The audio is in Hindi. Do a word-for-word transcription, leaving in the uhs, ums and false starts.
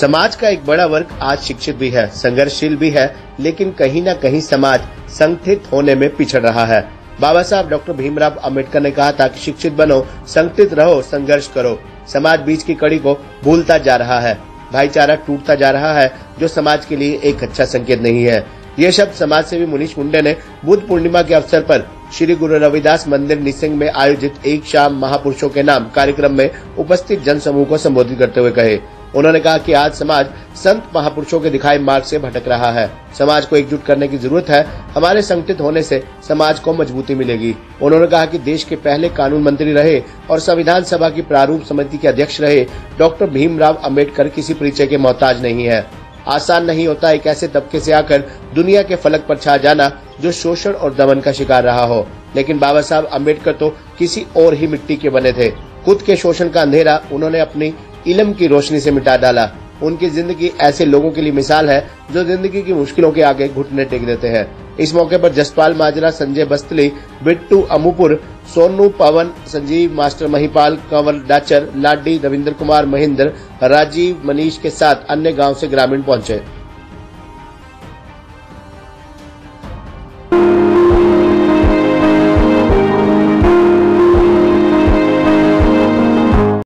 समाज का एक बड़ा वर्ग आज शिक्षित भी है, संघर्षशील भी है, लेकिन कहीं न कहीं समाज संगठित होने में पिछड़ रहा है। बाबा साहब डॉक्टर भीमराव अम्बेडकर ने कहा था कि शिक्षित बनो, संगठित रहो, संघर्ष करो। समाज बीच की कड़ी को भूलता जा रहा है, भाईचारा टूटता जा रहा है, जो समाज के लिए एक अच्छा संकेत नहीं है। ये शब्द समाज सेवी मुनीश मुंडे ने बुद्ध पूर्णिमा के अवसर पर श्री गुरु रविदास मंदिर निसिंग में आयोजित एक शाम महापुरुषों के नाम कार्यक्रम में उपस्थित जनसमूह को संबोधित करते हुए कहे। उन्होंने कहा कि आज समाज संत महापुरुषों के दिखाए मार्ग से भटक रहा है। समाज को एकजुट करने की जरूरत है। हमारे संगठित होने से समाज को मजबूती मिलेगी। उन्होंने कहा कि देश के पहले कानून मंत्री रहे और संविधान सभा की प्रारूप समिति के अध्यक्ष रहे डॉक्टर भीमराव अम्बेडकर किसी परिचय के मोहताज नहीं है। आसान नहीं होता एक ऐसे तबके से आकर दुनिया के फलक पर छा जाना जो शोषण और दमन का शिकार रहा हो, लेकिन बाबा साहब अम्बेडकर तो किसी और ही मिट्टी के बने थे। खुद के शोषण का अंधेरा उन्होंने अपनी इलम की रोशनी से मिटा डाला। उनकी जिंदगी ऐसे लोगों के लिए मिसाल है जो जिंदगी की मुश्किलों के आगे घुटने टेक देते हैं। इस मौके पर जसपाल माजरा, संजय बस्तली, बिट्टू अमुपुर, सोनू पवन, संजीव मास्टर, महिपाल कंवर, डाचर लाडी, रविन्द्र कुमार, महेंद्र राजीव, मनीष के साथ अन्य गांव से ग्रामीण पहुंचे।